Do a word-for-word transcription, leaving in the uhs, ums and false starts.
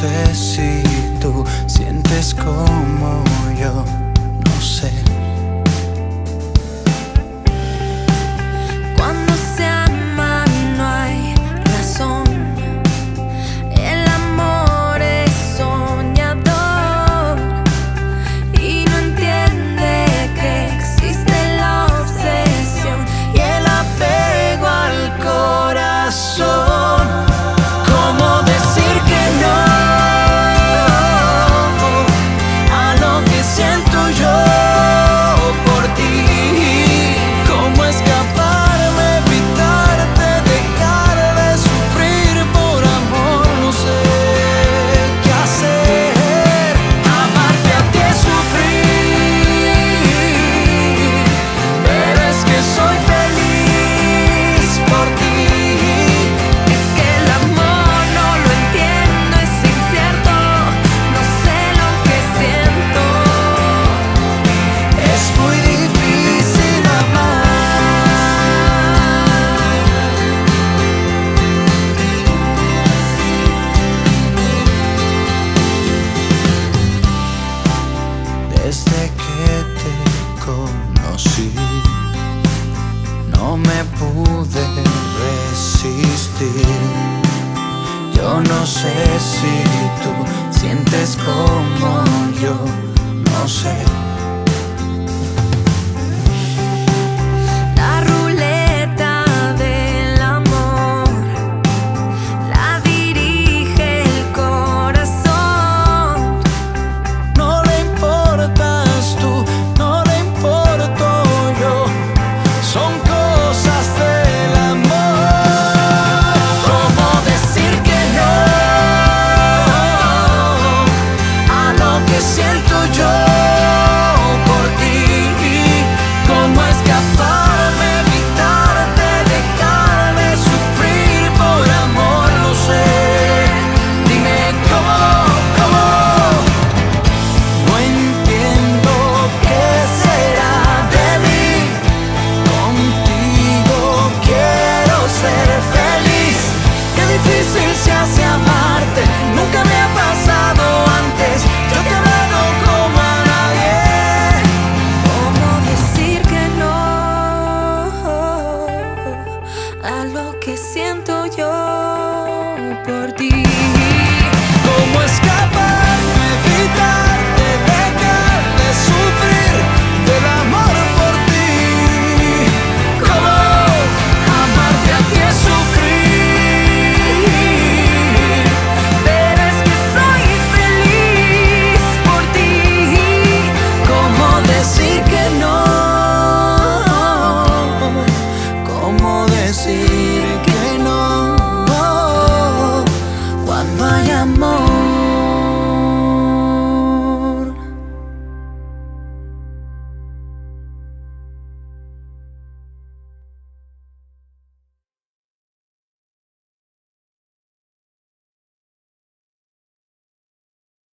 sé si tú sientes como yo, no sé. Cuando se ama no hay razón, el amor es soñador y no entiende que existe la obsesión y el apego al corazón. ¿Cómo decir que no a lo que siento yo por ti? ¿Cómo escaparme, evitarte, dejar de sufrir por amor? No sé qué hacer. Amarte a ti es sufrir, pero es que soy feliz por ti. Desde que te conocí, no me pude resistir. Yo no sé si tú sientes como yo, no sé. Siento yo por ti.